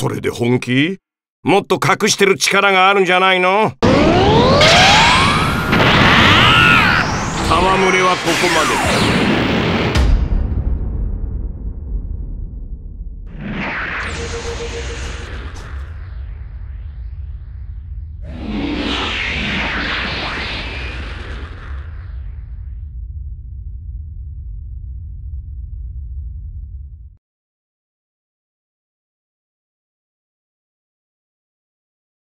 それで本気？もっと隠してる力があるんじゃないの？戯れはここまで。